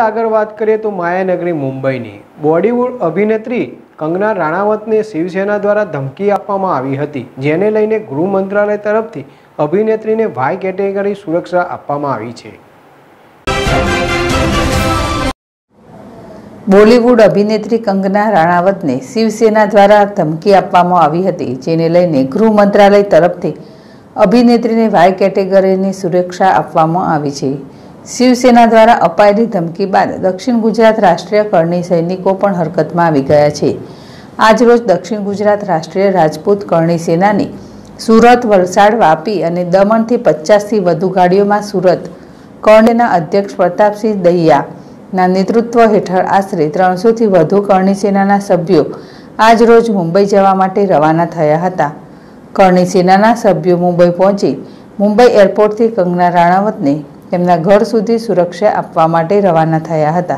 आगर बात करें तो माया नगरी मुंबई ने बॉलीवूड अभिनेत्री कंगना रनौत ने शिवसेना द्वारा धमकी આપવામાં આવી હતી, જેને લઈને गृह मंत्रालय तरफ अभिनेत्री ने वाई कैटेगरी सुरक्षा આપવામાં આવી છે। बॉलीवुड अभिनेत्री कंगना रनौत ने शिवसेना द्वारा धमकी આપવામાં આવી હતી, જેને લઈને गृह मंत्रालय तरफथी अभिनेत्रीने वाई कैटेगरीની सुरक्षा આપવામાં આવી છે। शिवसेना द्वारा અપાયેલી धमकी बाद दक्षिण गुजरात राष्ट्रीय करणी सैनिको પણ हरकतમાં આવી ગયા છે। આજરોજ दक्षिण गुजरात राष्ट्रीय राजपूत करणी सेनाની सूरत, वलसाड, वापी અને દમણથી 50થી વધુ ગાડીઓમાં सूरत કરણીના अध्यक्ष प्रतापसिंह દહિયા ना नेतृत्व हेठळ आश्रे 300 थी वधु करणी सेनाना सभ्यो आज रोज मुंबई जवा माटे रवाना थया हता। करणी सेनाना सभ्यो मुंबई पहुंची मुंबई एरपोर्ट थी कंगना रनौत ने तेमना घर सुधी सुरक्षा आपवा माटे रवाना थया हता।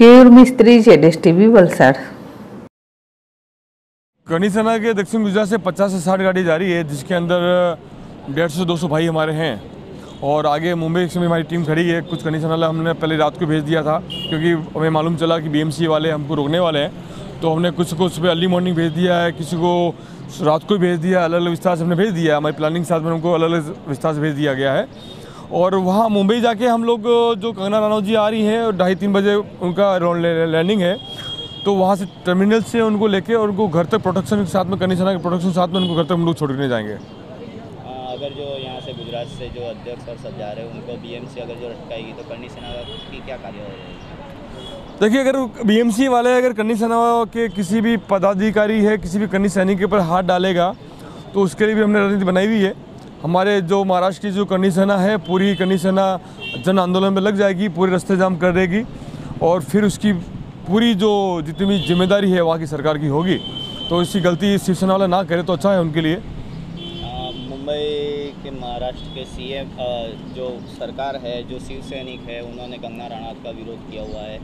केयूर मिस्त्री ZSTV वलसाड। करणी सेना के दक्षिण गुजरात से 50 से 60 गाड़ी जा रही है, जिसके अंदर 150 से 200 भाई हमारे हैं और आगे मुंबई से भी हमारी टीम खड़ी है। कुछ करणी सेना हमने पहले रात को भेज दिया था, क्योंकि हमें मालूम चला कि BMC वाले हमको रोकने वाले हैं, तो हमने कुछ को सुबह अर्ली मॉर्निंग भेज दिया है, किसी को रात को भेज दिया, अलग अलग विस्तार से हमने भेज दिया। हमारी प्लानिंग के साथ में हमको अलग अलग विस्तार से भेज दिया गया है। और वहाँ मुंबई जाके हम लोग जो कंगना रनौत जी आ रही हैं और 2:30-3 बजे उनका लैंडिंग है, तो वहाँ से टर्मिनल से उनको लेके और उनको घर तक प्रोटेक्शन के साथ में करणी सेना के प्रोटेक्शन के साथ में उनको घर तक हम लोग छोड़ने जाएंगे। अगर जो यहाँ से गुजरात से जो अध्यक्ष और सब जा रहे हैं उनको BMC अगर जो अटकाएगी तो करणी सेना की क्या कार्रवाई होगी? देखिए, अगर BMC वाले अगर करणी सेना के किसी भी पदाधिकारी है, किसी भी करणी सैनिक के ऊपर हाथ डालेगा, तो उसके लिए भी हमने रणनीति बनाई हुई है। हमारे जो महाराष्ट्र की जो करणी सेना है, पूरी करणी सेना जन आंदोलन में लग जाएगी, पूरे रास्ते जाम कर देगी और फिर उसकी पूरी जो जितनी भी जिम्मेदारी है वहाँ की सरकार की होगी। तो इसकी गलती शिवसेना वाला ना करे तो अच्छा है उनके लिए। मुंबई के महाराष्ट्र के CM जो सरकार है, जो शिव सैनिक है, उन्होंने कंगना रनौत का विरोध किया हुआ है।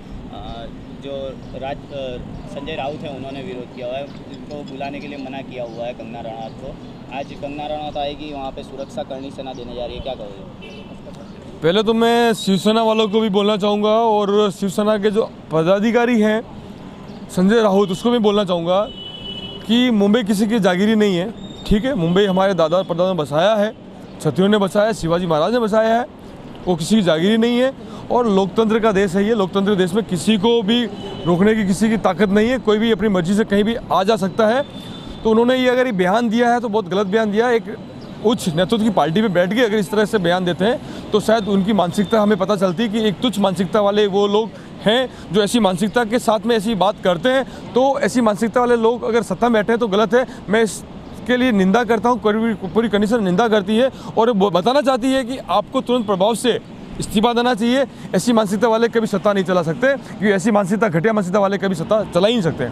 जो संजय राउत है उन्होंने विरोध किया हुआ है, उनको बुलाने के लिए मना किया हुआ है कंगना रनौत को। आज कंगना रनौत आएगी वहाँ पे सुरक्षा करणी सेना देने जा रही है, क्या कहोगे? पहले तो मैं शिवसेना वालों को भी बोलना चाहूँगा और शिवसेना के जो पदाधिकारी हैं संजय राउत उसको भी बोलना चाहूँगा कि मुंबई किसी की जागीरी नहीं है। ठीक है, मुंबई हमारे दादा और परदादा ने बसाया है, क्षत्रियों ने बसाया है, शिवाजी महाराज ने बसाया है, वो किसी की जागीरी नहीं है और लोकतंत्र का देश है ये। लोकतंत्र देश में किसी को भी रोकने की किसी की ताकत नहीं है, कोई भी अपनी मर्जी से कहीं भी आ जा सकता है। तो उन्होंने ये अगर ये बयान दिया है तो बहुत गलत बयान दिया है। एक उच्च नेतृत्व की पार्टी में बैठ के अगर इस तरह से बयान देते हैं तो शायद उनकी मानसिकता हमें पता चलती है कि एक तुच्छ मानसिकता वाले वो लोग हैं जो ऐसी मानसिकता के साथ में ऐसी बात करते हैं। तो ऐसी मानसिकता वाले लोग अगर सत्ता में बैठे हैं तो गलत है। मैं के लिए निंदा करता हूं, पूरी कंडीशन निंदा करती है और बताना चाहती है कि आपको तुरंत प्रभाव से इस्तीफा देना चाहिए। ऐसी मानसिकता वाले कभी सत्ता नहीं चला सकते, क्योंकि ऐसी मानसिकता घटिया मानसिकता वाले कभी सत्ता चला ही नहीं सकते।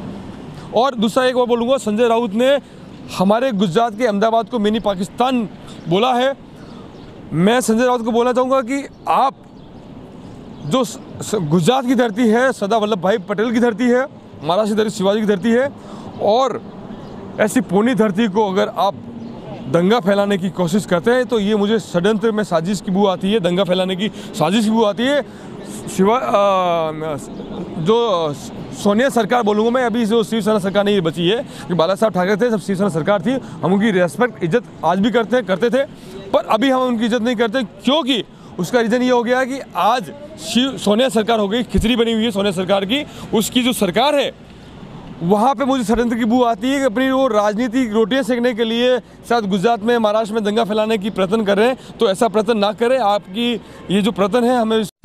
और दूसरा एक बार बोलूँगा, संजय राउत ने हमारे गुजरात के अहमदाबाद को मिनी पाकिस्तान बोला है। मैं संजय राउत को बोलना चाहूँगा कि आप जो गुजरात की धरती है, सरदार वल्लभ भाई पटेल की धरती है, महाराष्ट्र की धरती शिवाजी की धरती है, और ऐसी पुण्य धरती को अगर आप दंगा फैलाने की कोशिश करते हैं तो ये मुझे षड्यंत्र में साजिश की बू आती है, दंगा फैलाने की साजिश की बू आती है। जो सोनिया सरकार बोलूँगा मैं, अभी जो शिवसेना सरकार नहीं बची है, जो बाला साहब ठाकरे थे सब शिवसेना सरकार थी, हम उनकी रेस्पेक्ट इज्जत आज भी करते थे, पर अभी हम उनकी इज्जत नहीं करते, क्योंकि उसका रीज़न ये हो गया कि आज सोनिया सरकार हो गई, खिचड़ी बनी हुई है सोनिया सरकार की। उसकी जो सरकार है वहाँ पे मुझे षड्यंत्र की बू आती है कि अपनी वो राजनीतिक रोटियाँ सेकने के लिए शायद गुजरात में महाराष्ट्र में दंगा फैलाने की प्रयत्न कर रहे हैं। तो ऐसा प्रयत्न ना करें। आपकी ये जो प्रयत्न है हमें